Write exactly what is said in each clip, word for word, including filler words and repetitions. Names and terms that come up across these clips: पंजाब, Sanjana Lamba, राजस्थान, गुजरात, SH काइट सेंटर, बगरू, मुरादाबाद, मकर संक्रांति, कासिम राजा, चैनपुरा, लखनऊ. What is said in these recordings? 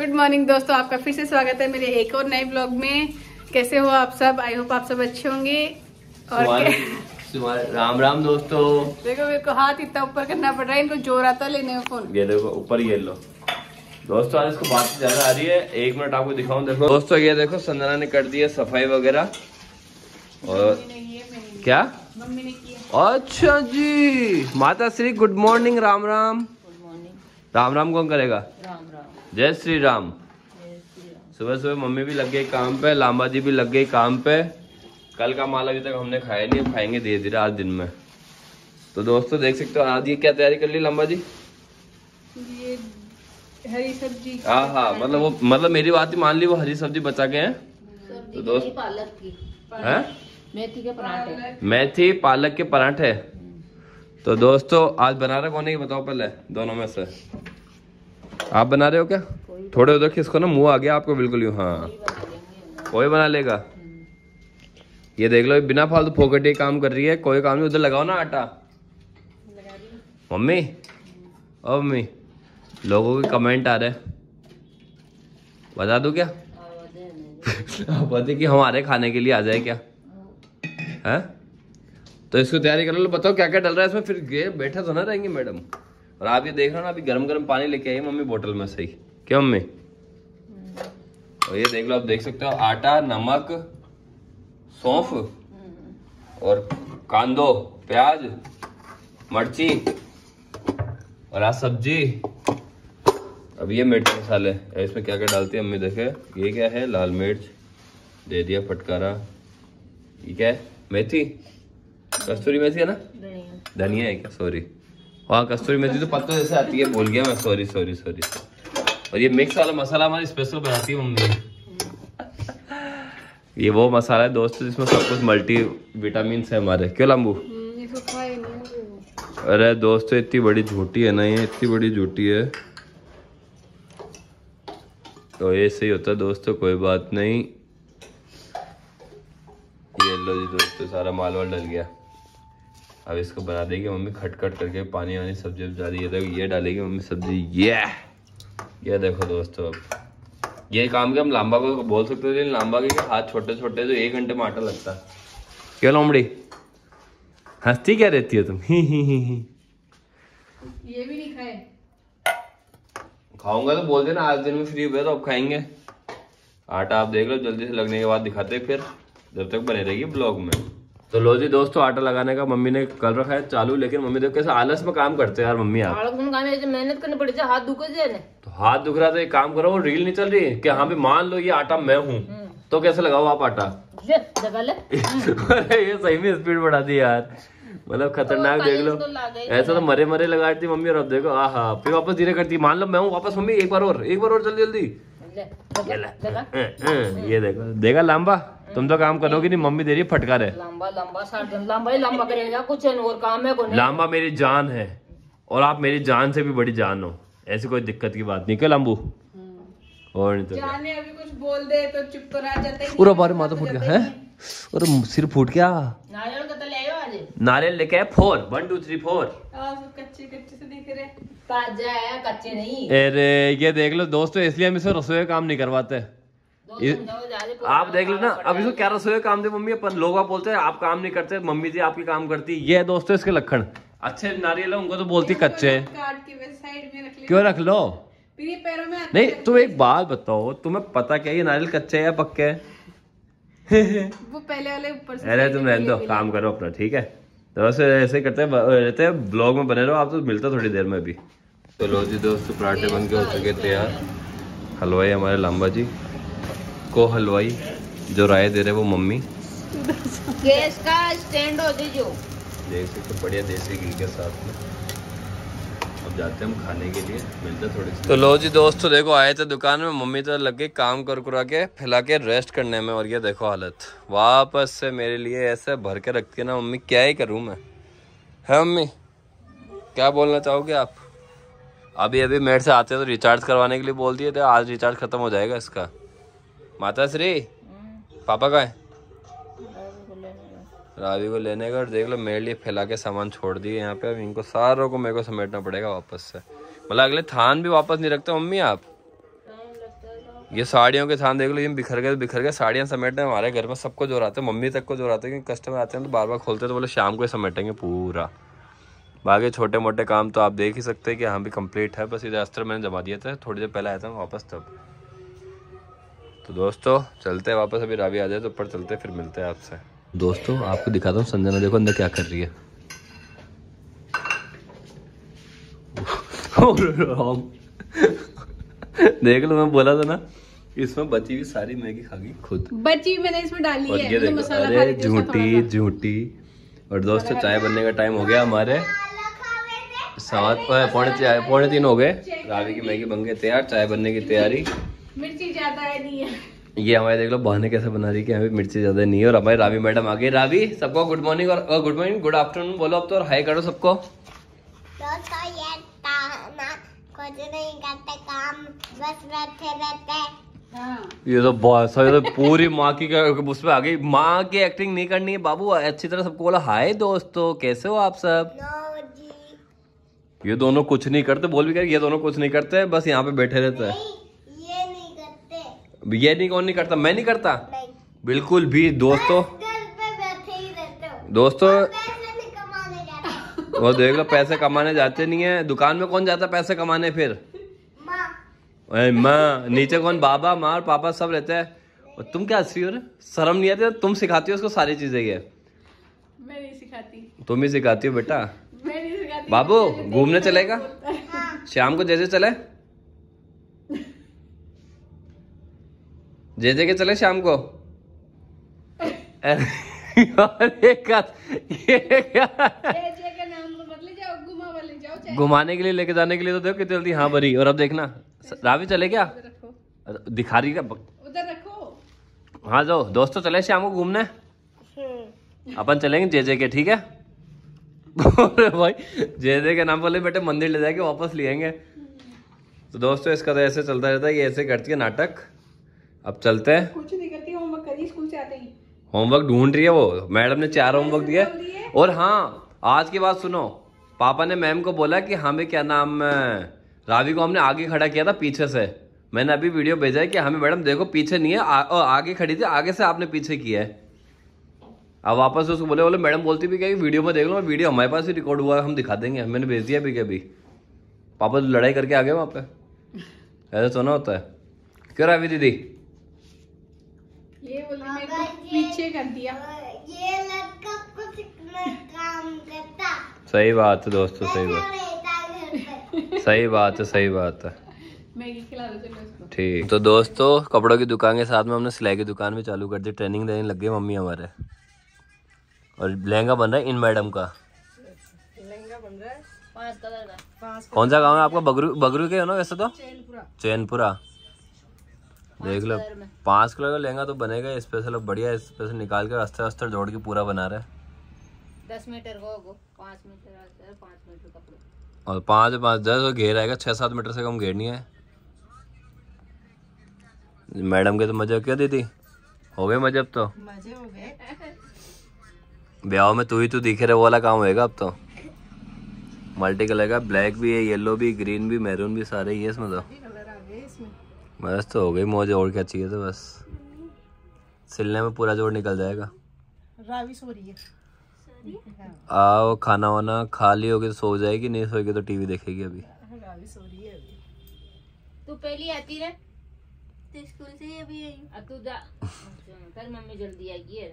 Good morning दोस्तों, आपका फिर से स्वागत है मेरे एक और नए ब्लॉग में। कैसे हो आप सब? आई होप आप सब अच्छे होंगे। और राम राम दोस्तों। देखो मेरे को हाथ इतना ऊपर करना पड़ रहा है, इनको जोर आता लेने में फोन। ये देखो ऊपर ये लो दोस्तों, आज इसको बात ज्यादा आ रही है। एक मिनट आपको दिखाऊं। देखो दोस्तों, ये देखो संजना ने कर दी है सफाई वगैरह। और क्या मम्मी ने किया? अच्छा जी, माता Shri good morning, Ram Ram. Good morning. Ram Ram कौन करेगा? जय श्री राम। सुबह सुबह मम्मी भी लग गई काम पे, लांबा जी भी लग गई काम पे। कल का माल अभी तक हमने खाया नहीं, अब खाएंगे धीरे धीरे आज दिन में। तो दोस्तों देख सकते हो आज ये क्या तैयारी कर ली लांबा जी, ये हरी सब्जी। हाँ हाँ, मतलब वो मतलब मेरी बात ही मान ली, वो हरी सब्जी बचा के है। तो दोस्त पालक की है, मेथी के पराठे, मेथी पालक के पराठे। तो दोस्तों आज बना रहे कौन है ये बताओ पहले, दोनों में से आप बना रहे हो क्या? थोड़े उधर खिसको ना, मुंह आ गया आपको बिल्कुल यूँ। हाँ कोई बना लेगा। ये देख लो, ये बिना फालतू फोकट ये काम कर रही है, कोई काम नहीं। उधर लगाओ ना आटा मम्मी। ओ मम्मी, लोगों के कमेंट आ रहे, बता दूँ क्या? आप बताइए कि हमारे खाने के लिए आ जाए क्या है? तो इसको तैयारी कर लो। बताओ क्या क्या डल रहा है इसमें। फिर ये बैठा तो ना रहेंगे मैडम। और आप ये देख रहे हो ना, अभी गरम गरम पानी लेके आई मम्मी बोतल में सही, क्या मम्मी? और ये देख लो, आप देख सकते हो आटा, नमक, सौंफ और कांदो, प्याज, मिर्ची और आज सब्जी। अब ये मिर्च मसाले इसमें क्या क्या डालती है मम्मी देखे। ये क्या है? लाल मिर्च दे दिया, फटकारा। ये क्या है? मेथी, कस्तूरी मेथी है ना, धनिया है क्या? सॉरी, हाँ कस्तूरी मेथी तो पत्तों जैसे आती है, भूल गया मैं, सॉरी सॉरी सॉरी। और ये मिक्स वाला मसाला हमारी स्पेशल बनाती है मम्मी। ये वो मसाला है दोस्तों जिसमें सब कुछ मल्टी विटामिन है हमारे। क्यों लंबू? अरे दोस्तों इतनी बड़ी झूठी है ना ये, इतनी बड़ी झूठी है। तो ऐसे ही होता है दोस्तों, कोई बात नहीं। ये लो जी दोस्तों, सारा माल वाल डल गया। अब इसको बना देगी मम्मी खटखट करके, पानी वानी सब्जी जा रही है। देखो ये डालेगी मम्मी सब्जी, ये ये देखो दोस्तों। अब ये काम के हम लांबा को बोल सकते हो, लेकिन लांबा के हाथ छोटे छोटे तो एक घंटे में आटा लगता है। क्यों लोमड़ी हंसती क्या रहती हो तुम? ही ही ही ही ये भी नहीं खाए। खाऊंगा तो बोल देना, आज दिन में फ्री हुए तो अब खाएंगे। आटा आप देख लो, जल्दी से लगने के बाद दिखाते फिर, जब तक बने रहेगी ब्लॉग में। तो लो जी दोस्तों, आटा लगाने का मम्मी ने कर रखा है चालू। लेकिन मम्मी देखो कैसे आलस में काम करते हैं यार मम्मी। आप मेहनत करनी पड़ेगी, हाथ दुख रहे हैं। तो हाथ दुख रहा था, एक काम करो, वो रील नहीं चल रही है कि हाँ भी मान लो ये आटा मैं हूँ, तो कैसे लगाओ आप आटा ले, लगा ले। ये सही में स्पीड बढ़ा दी यार, मतलब खतरनाक। देख लो ऐसा तो मरे मरे लगाती मम्मी, और अब देखो आहा फिर वापस धीरे करती। मान लो मैं हूँ, वापस मम्मी एक बार और, एक बार और, जल्दी जल्दी। ये देखो देखा लांबा, तुम तो काम करोगे नहीं, मम्मी दे रही फटकार है। लांबा लांबा लांबा ही लांबा करेगा, कुछ और काम है कोई? लांबा मेरी जान है, और आप मेरी जान से भी बड़ी जान हो, ऐसी कोई दिक्कत की बात नहीं। क्या लांबू? और नहीं तो जाने अभी कुछ बोल दे तो चुप तो रह जाते हैं। पूरा बार माथा फूट गया है और सिर फूट गया। नारियल का तो ले आयो आज, नारियल लेके आए। Four one two three four. कच्चे कच्चे से दिख रहे, ताजा है कच्चे नहीं। अरे ये देख लो दोस्तों, इसलिए हम इसे रसोई काम नहीं करवाते। आप देख लेना अब इसको क्या रसोई काम दे मम्मी। अपन लोग आप बोलते हैं आप काम नहीं करते, मम्मी जी आपकी काम करती। ये दोस्तों इसके लक्षण, अच्छे नारियल है उनको तो बोलती कच्चे, क्यों रख लो पैरों में? नहीं तुम एक बात बताओ, तुम्हें पता क्या ये नारियल कच्चे है या पक्के है? वो पहले वाले ऊपर से। अरे तुम रहने दो, काम करो अपना, ठीक है? तो ऐसे करते रहते हैं, ब्लॉग में बने रहो आप। तो मिलता थोड़ी देर में अभी। तो लो जी दोस्तों, पराठे बन के हो चुके तैयार। हलवाई हमारे लांबा जी को हलवाई जो राय दे रहे वो मम्मी। गैस का स्टैंड हो दीजिए, देख सकते हो, बढ़िया देसी घी के साथ में। अब जाते हैं हम खाने के लिए, मिलते थोड़ी सी। तो लो जी दोस्तों देखो, आए थे दुकान में, मम्मी तो लग गई काम कर कुरा के फैला के रेस्ट करने में। और ये देखो हालत वापस से मेरे लिए ऐसे भर के रखती है ना मम्मी, क्या ही करूँ मैं। है मम्मी क्या बोलना चाहोगे आप? अभी अभी मेरे से आते तो रिचार्ज करवाने के लिए बोल दिए थे, आज रिचार्ज खत्म हो जाएगा इसका। माता श्री पापा का है, रावी को लेने का। और देख लो मेरे लिए फैला के सामान छोड़ दिए यहाँ पे। अब इनको सारों को मेरे को समेटना पड़ेगा वापस से, मतलब अगले थान भी वापस नहीं रखते मम्मी आप। ये साड़ियों के थान देख लो, ये बिखर गए बिखर गए साड़ियाँ समेटने हमारे घर में सबको जोड़ाते हैं, मम्मी तक को जोड़ाते हैं क्योंकि कस्टमर आते हैं तो बार बार खोलते हैं तो बोले शाम को ही समेटेंगे पूरा। बाकी छोटे मोटे काम तो आप देख ही सकते हैं कि हाँ भी कंप्लीट है, बस ये अस्तर मैंने जमा दिया था थोड़ी देर पहले आया था वापस तब। तो दोस्तों चलते हैं वापस, अभी रावी आ जाए तो ऊपर चलते फिर मिलते हैं आपसे। दोस्तों आपको दिखाता हूँ संजना देखो अंदर क्या कर रही है। देख लो मैं बोला था ना, इसमें बची हुई सारी मैगी खागी खुद, बची मैंने इसमें डाली है तो मसाला। अरे झूठी झूठी। और दोस्तों चाय बनने का टाइम हो गया हमारे, सात पौने पौने तीन हो गए। रावी की मैगी बन गई तैयार, चाय बनने की तैयारी। मिर्ची ज्यादा है नहीं है ये हमारे, देख लो बहाने कैसे बना रही है कि हमें मिर्ची ज्यादा नहीं है। और हमारे रावी मैडम आ गई। रावी सबको गुड मॉर्निंग और गुड मॉर्निंग गुड आफ्टरनून बोलो आप तो, और हाई करो सबको। दोस्तों ये ताना कुछ नहीं करते काम, बस बैठे रहते। हाँ। ये तो बहुत सारी तो पूरी माँ की उसमें आ गई। माँ की एक्टिंग नहीं करनी है बाबू, अच्छी तरह सबको बोलो हाय दोस्तों कैसे हो आप सब। ये दोनों कुछ नहीं करते, बोल भी कर ये दोनों कुछ नहीं करते, बस यहाँ पे बैठे रहते है। ये नहीं कौन नहीं करता, मैं नहीं करता नहीं। बिल्कुल भी दोस्तों दोस्तों वो देख लो पैसे कमाने जाते नहीं है। दुकान में कौन जाता पैसे कमाने, फिर माँ माँ नीचे कौन, बाबा माँ और पापा सब रहते हैं। और तुम क्या हंस रही हो, शर्म नहीं आती, तुम सिखाती हो उसको सारी चीजें। ये मैं नहीं सिखाती, तुम ही सिखाती हो बेटा। मैं नहीं सिखाती। बाबू घूमने चलेगा शाम को, जैसे चले जे जे के चले शाम को। अरे ये क्या, घुमाने के लिए लेके जाने के लिए तो देखो कितनी जल्दी हाँ भरी। और अब देखना रावी चले क्या, दिखा रही क्या उधर रखो। हाँ जाओ दोस्तों चले शाम को घूमने, अपन चलेंगे जे जे के ठीक है। भाई जे जे के नाम बोले बेटे मंदिर ले जाके वापस ले आएंगे। तो दोस्तों इसका तो ऐसे चलता रहता है, ये ऐसे करती है नाटक। अब चलते हैं, कुछ नहीं करती, होमवर्क करी स्कूल से आते ही होमवर्क ढूंढ रही है वो। मैडम ने चार होमवर्क दिए। और हाँ आज की बात सुनो, पापा ने मैम को बोला कि हमें क्या नाम रावी को हमने आगे खड़ा किया था पीछे से। मैंने अभी वीडियो भेजा है कि हमें मैडम देखो पीछे नहीं है आ, ओ, आगे खड़ी थी, आगे से आपने पीछे किया है। अब वापस उसको बोले बोले मैडम बोलती भी क्या वीडियो में देख लो, वीडियो हमारे पास ही रिकॉर्ड हुआ है हम दिखा देंगे, मैंने भेज दिया भी कभी। पापा लड़ाई करके आ गए वहाँ पे, ऐसा सोना होता है। क्यों रावी दीदी ये बोली मेरे को पीछे कर दिया, ये लड़का कुछ काम करता। सही बात है दोस्तों, सही बात सही बात है सही बात है। मैगी खिला दो चलो। ठीक तो दोस्तों कपड़ों की दुकान के साथ में हमने सिलाई की दुकान भी चालू कर दी, ट्रेनिंग देने लग गई मम्मी हमारे। और लहंगा बन रहा है इन मैडम का, लहंगा बन रहा है पांच कलर का। कौन सा गाँव है आपका, बगरू बगरू के हो ना वैसे तो, चैनपुरा चैनपुरा। देख लो पाँच कलर का लहंगा तो बनेगा स्पेशल, बढ़िया स्पेशल निकाल कर अस्तर अस्तर जोड़ के पूरा बना रहा है। दस मीटर होगा, पाँच मीटर अस्तर, पाँच मीटर कपड़ा। और पाँच पाँच दस घेर आएगा, छः सात मीटर से कम घेर नहीं है। मैडम के तो मजे क्या दीदी हो गए, मजे अब तो मजे हो गए। ब्याह में तू ही तू दिखे रहे वाला काम होगा अब तो, मल्टी कलर का, ब्लैक भी है, येलो भी, ग्रीन भी, मैरून भी, सारे ही है इसमें तो। बस तो हो गई मौज, और क्या चाहिए। तो बस सिलने में पूरा जोड़ निकल जाएगा। रावी सो रही है। आओ खाना वाना खा ली होगी तो सो जाएगी, नहीं सोएगी तो टीवी देखेगी। अभी रावी सो रही है अभी। तू पहली आती रह, तू स्कूल से अभी आई, अब तू जा कर मम्मी जल्दी आएगी है।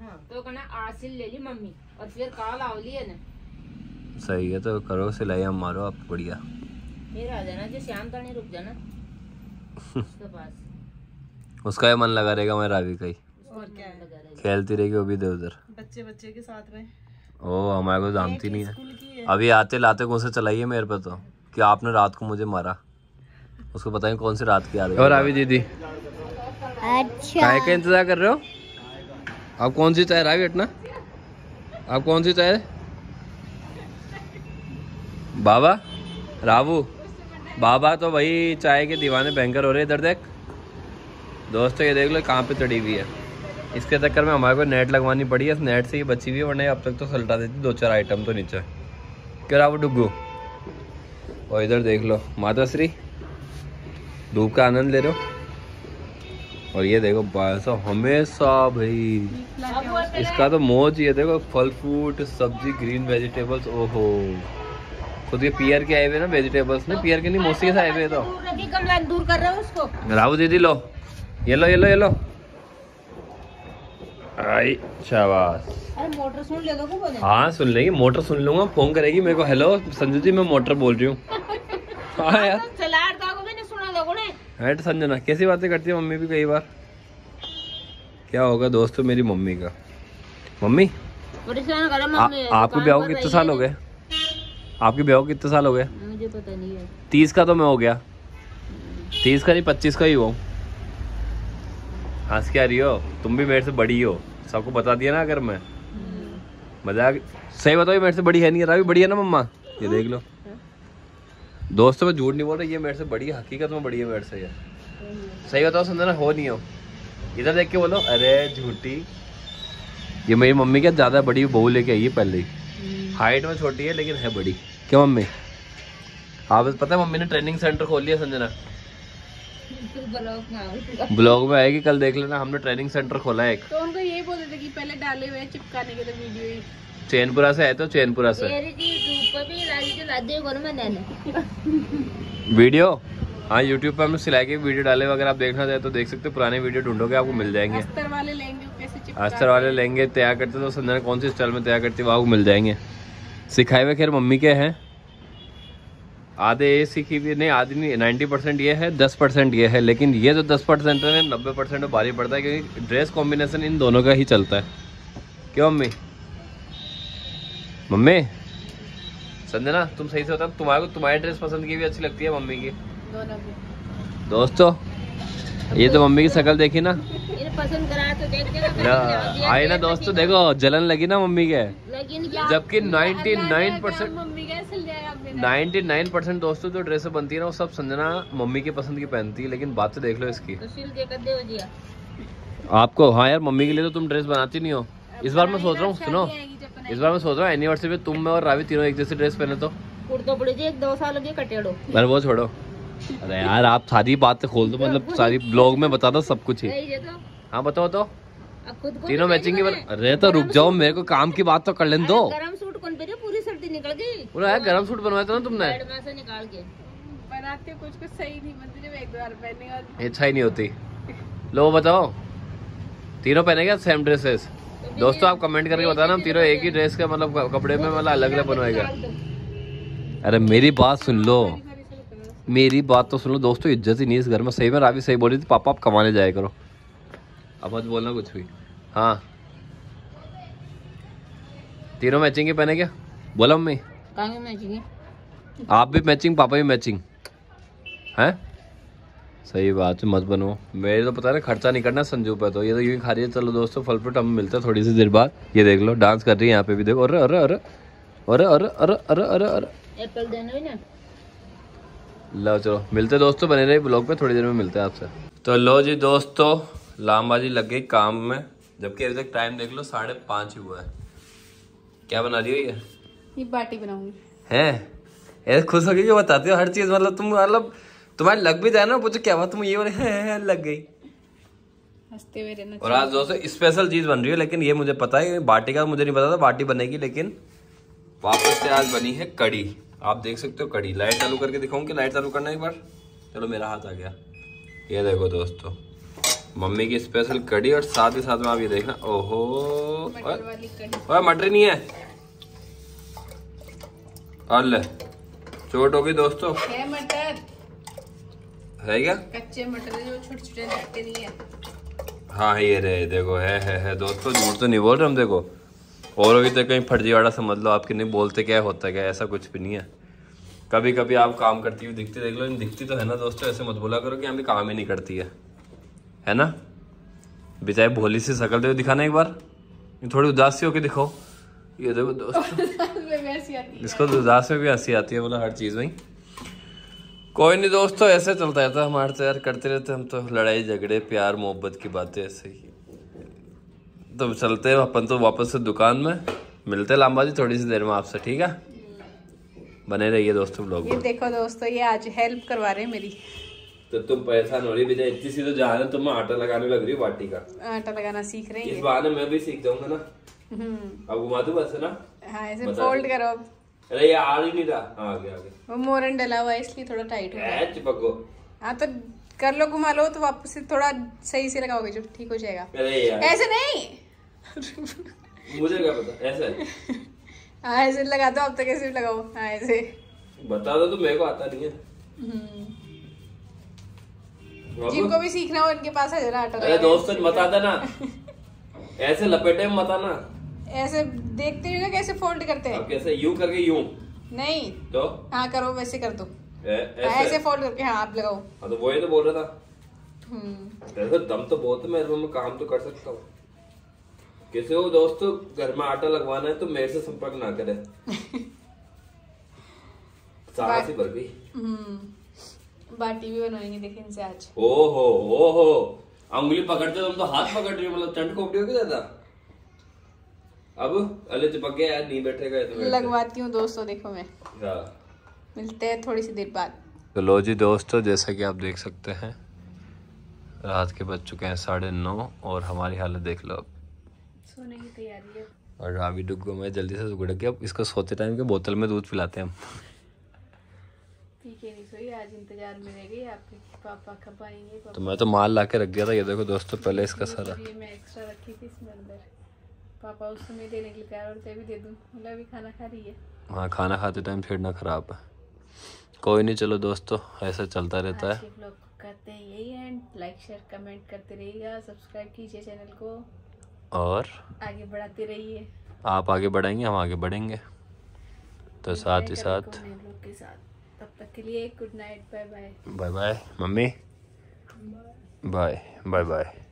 हां तो कहना आज सिल ले ली मम्मी और फिर कल आओ ली है ना। सही है तो करो सिलाई, हम मारो आप बढ़िया। फिर आ जाना जो शाम तक नहीं रुक जाना उसका ही मन लगा रहेगा मैं रावी का ही, और क्या खेलती रहेगी वो भी इधर उधर बच्चे बच्चे के साथ में। ओ हमारे को जानती नहीं है, अभी आते लाते कौन से चलाई है मेरे पे तो कि आपने रात को मुझे मारा, उसको पता नहीं कौन सी रात की आ रही है। और रावी दीदी चाय का इंतजार कर रहे हो आप, कौन सी चाय रावी हटना, आप कौन सी चाय बाबा रावू। बाबा तो भाई चाय के दीवाने भयंकर हो रहे हैं। इधर देख दोस्तों ये देख लो कहाँ पे चढ़ी हुई है, इसके चक्कर में हमारे को नेट लगवानी पड़ी है, इस नेट से ही बची हुई है, वरना अब तक तो सलटा देती दो चार आइटम तो नीचे। क्या रावू डुग्गू। और इधर देख लो माता श्री धूप का आनंद ले रहे हो। और ये देखो बारिश हमेशा भाई, इसका तो मौज। ये देखो फल फ्रूट सब्जी ग्रीन वेजिटेबल्स, ओहो खुद के पियर के आए हुए ना वेजिटेबल्स ने, पियर के नहीं मौसी से आए हुए। तो दूर कर रहे हो उसको राहु दीदी, लो ये लो ये लो ये लो, आई शाबाश। अरे मोटर सुन ले दो को। हाँ सुन लेगी, मोटर सुन लूंगा, फोन करेगी मेरे को, हेलो संजू जी मैं मोटर बोल रही हूँ। तो संजना कैसी बातें करती है, मम्मी भी कई बार क्या होगा दोस्तों मेरी मम्मी का। मम्मी आपके ब्याह को कितने साल हो गए? आपके ब्याह को कितने साल हो गए? मुझे पता नहीं है। तीस का तो मैं हो गया, तीस का नहीं पच्चीस का ही हुआ। हंस क्या रही हो, तुम भी मेरे से बड़ी हो, सबको बता दिया ना। अगर मैं मजाक सही बताओ, ये मेरे से बड़ी है नहीं, रावी बड़ी है ना मम्मा, ये देख लो। दोस्तों मैं झूठ नहीं बोल रहा, ये मेरे से बड़ी है, हकीकत में बड़ी है मेरे से। यार सही बताओ संजना, हो नहीं हो, इधर देख के बोलो। अरे झूठी, ये मेरी मम्मी क्या ज़्यादा बड़ी बहू लेके आई है, पहले ही हाइट में छोटी है लेकिन है बड़ी। क्या मम्मी आप पता है मम्मी ने ट्रेनिंग सेंटर खोल लिया संजना, ब्लॉग में आएगी कल देख लेना। हमने ट्रेनिंग सेंटर खोला है एक, तो उनको यही बोलते थे कि पहले डाले हुए चिपकाने के लिए वीडियो ही। चैनपुरा से है तो चैनपुरा से वीडियो। हाँ यूट्यूब पे हमने सिलाई के वीडियो डाले, अगर आप देखना चाहे तो देख सकते हो, पुराने वीडियो ढूंढोगे आपको मिल जाएंगे। अस्तर वाले लेंगे, अस्तर वाले लेंगे तैयार करते तो संजना कौन सी स्टाइल में तैयार करती है, आपको मिल जाएंगे सिखाए हुए। खैर मम्मी के हैं आधे ये सीखी भी नहीं, आधी नहीं, नाइन्टी परसेंट ये है, दस परसेंट ये है। लेकिन ये जो दस परसेंट है नब्बे परसेंट तो भारी पड़ता है, क्योंकि ड्रेस कॉम्बिनेशन इन दोनों का ही चलता है। क्यों मम्मी? मम्मी संजना तुम सही से बताओ, तुम्हारे को तुम्हारी ड्रेस पसंद की भी अच्छी लगती है मम्मी की? दोनों की। दोस्तों ये तो मम्मी की शक्ल देखी ना, पसंद करा तो देख आई ना दोस्तों, देखो जलन लगी ना मम्मी के। जबकि नाइन्टी नाइन परसेंट निन्यानवे परसेंट दोस्तों जो ड्रेसें बनती है ना वो सब संजना मम्मी के पसंद की पहनती है। लेकिन बात तो देख लो इसकी, तो सिल के दे हो आपको। हाँ यार मम्मी के लिए तो तुम ड्रेस बनाती नहीं हो। इस बार मैं सोच रहा हूँ, सुनो इस बार मैं सोच रहा हूँ एनिवर्सरी पे तुम मैं और रावी तीनों एक जैसे ड्रेस पहने तो एक दो साल कटेड़ो। वो छोड़ो, अरे यार आप सारी बातें खोल दो, मतलब सारी ब्लॉग में बता दो सब कुछ ही। हाँ बताओ तो तीनों मैचिंग। अरे तो रुक जाओ, मेरे को काम की बात तो कर लेने दो। निकल गई यार, गरम सूट बनवाया था ना तुमने, से निकाल के बनाते कुछ कुछ सही नहीं बनती, एक बार पहनने और अच्छा ही नहीं होती। लो बताओ तीनों पहनेगा सेम ड्रेसेस? तो दोस्तों आप कमेंट करके बताना, हम तीनों एक ही ड्रेस का मतलब कपड़े में मतलब अलग अलग बनवाएगा। अरे मेरी बात सुन लो, मेरी बात तो सुन लो दोस्तों, इज्जत ही नहीं इस घर में। सही में रावी सही बोल रही थी, पापा आप कमाने जाया करो, अब मत बोलना कुछ भी। हाँ तीनों मैचिंग पहने क्या? बोला मम्मी मैचिंग, आप भी मैचिंग पापा भी मैचिंग हैं। सही बात है, मत बनो मेरे तो पता नहीं, खर्चा नहीं करना संजू पे। तो ये तो यूँ खा रही है। चलो दोस्तों फल फ्रूट हम मिलते हैं थोड़ी सी देर बाद। ये देख लो डांस कर रही है यहाँ पे भी, देखो। अरे अरे अरे अरे अरे अरे अरे अरे अरे एप्पल देना ना। लो चलो मिलते दोस्तों, बने रहे ब्लॉग पे, थोड़ी देर में मिलते हैं आपसे। तो लो जी दोस्तों लांबा जी लग गई काम में, जबकि अभी तक टाइम देख लो साढ़े पाँच ही हुआ है। क्या बना रही हो? ये ये बाटी बनाऊंगी। हैं ऐसे खुश हो गई क्यों? बताते हो हर चीज, मतलब तुम मतलब तुम्हारे लग भी जाए ना पूछो क्या बात, तुम ये वाले हैं लग गई, हंसते हुए रहना। और आज दोस्तों स्पेशल चीज बन रही है, लेकिन ये मुझे पता है बाटी का मुझे नहीं पता था बाटी बनेगी, लेकिन वापस से आज बनी है कड़ी। आप देख सकते हो कड़ी। लाइट चालू करके दिखाऊँ कि लाइट चालू करना एक बार? चलो मेरा हाथ आ गया। ये देखो दोस्तों मम्मी की स्पेशल कड़ी, और साथ ही साथ में आप ये देखना। ओहो और मटर नहीं है, अल चोट हो गई दोस्तों। है मटर है क्या? कच्चे मटर जो छोटे-छोटे लगते नहीं है। हाँ ये रहे देखो, है है है दोस्तों, झूठ तो नहीं बोल रहे हम। देखो और अभी तक कहीं फर्जीवाड़ा समझ लो, आपके नहीं बोलते क्या होता क्या, ऐसा कुछ भी नहीं है। कभी कभी आप काम करती हुई दिखती, देख लो दिखती तो है ना दोस्तों, ऐसे मत बोला करो कि हमें काम ही नहीं करती है, है ना। बेचारे भोली सी शक्ल देखो, दिखाना एक बार, थोड़ी उदास सी होकर दिखाओ। ये देखो दोस्तों इसको उदास में भी हंसी आती है, मतलब हर चीज़ में। कोई नहीं दोस्तों ऐसे चलता रहता है हमारे, तो यार करते रहते हम तो लड़ाई झगड़े प्यार मोहब्बत की बातें ऐसे ही। तो चलते हैं अपन तो वापस से दुकान में, मिलते हैं लांबा जी थोड़ी सी देर में आपसे, ठीक है। बने रहिए दोस्तों ब्लॉग में। देखो दोस्तों ये आज हेल्प करवा रहे हैं मेरी, तो तुम परेशान हो रही बेटा, इतनी सी तो जहाँ तुम आटा लगाने लग रही हो, बाटी का आटा लगाना सीख रही है। इस बहाने मैं भी सीख जाऊंगा ना। अब घुमा दो बस है ना। हाँ, ऐसे फोल्ड करो। अरे यार ही नहीं रहा आगे आगे, वो मोरन डला हुआ है इसलिए थोड़ा टाइट हो गया। चिपको। हाँ तो कर लो, घुमा लो, तो वापस से थोड़ा सही से लगाओगे जो ठीक हो जाएगा। अरे यार ऐसे नहीं, मुझे क्या पता ऐसे। हाँ ऐसे लगा दो, अब तक ऐसे लगाओ। हाँ ऐसे बता दो, तो मेरे को आता नहीं है। जिनको भी सीखना हो इनके पास है ना आटा। अरे दोस्तों बता देना, ऐसे लपेटे मत आना। ऐसे देखते हो कैसे फोल्ड करते हैं। कैसे यू करके यू नहीं तो हाँ करो, वैसे कर दो ए, ऐसे, ऐसे फोल्ड करके। हाँ आप लगाओ। हाँ तो वही तो बोल रहा था, ऐसे दम तो बहुत है मेरे में, काम तो कर सकता हूँ। कैसे हो दोस्तों, घर में आटा लगवाना है तो मेरे से संपर्क ना करे। सारा सी भर गई। बाटी भी बनाएंगे देखें इनसे आज। ओहो ओहो, अंगुली पकड़ते तुम तो, हाथ पकड़ रही हो मतलब चंट कोपड़ी हो गई ज्यादा। अब अले चिपक गया यार, नहीं बैठेगा तो लगवाती हूँ दोस्तों। देखो मैं मिलते हैं थोड़ी सी देर बाद। तो लो जी दोस्तों, जैसा कि आप देख सकते हैं रात के बज चुके हैं साढ़े नौ, और हमारी हालत देख लो, अब सोने की तैयारी है। और रावी डुग्गो में जल्दी से उगड़ के अब इसको सोते टाइम के बोतल में दूध पिलाते हैं हम। नहीं सोई आज, इंतजार में रह गई आपके पापा कब आएंगे। तो मैं तो माल ला के रख दिया था, ये देखो दोस्तों पहले इसका सारा। ये मैं एक्स्ट्रा रखी थी इसमें अंदर, पापा उसको मैं देने के लिए तैयार होते भी दे दूं, मतलब अभी खाना खा रही है। हाँ खाना खाते टाइम छेड़ना खराब है। कोई नहीं, चलो दोस्तों ऐसा चलता रहता है। लोग करते हैं यही एंड, लाइक शेयर कमेंट करते रहिएगा, सब्सक्राइब कीजिए चैनल को और आगे बढ़ाते रहिए। आप आगे बढ़ाएंगे, हम आगे बढ़ेंगे, तो साथ ही साथ के साथ। तब तक के लिए good night, bye bye. Bye bye mummy, bye bye bye.